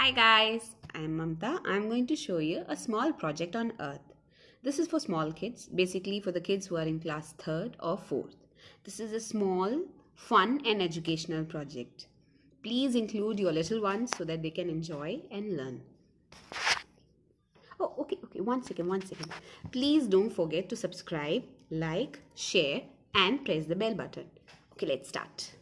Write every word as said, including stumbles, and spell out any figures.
Hi guys, I am Mamta. I am going to show you a small project on Earth. This is for small kids, basically for the kids who are in class third or fourth. This is a small, fun and educational project. Please include your little ones so that they can enjoy and learn. Oh, okay, okay, one second, one second. Please don't forget to subscribe, like, share and press the bell button. Okay, let's start.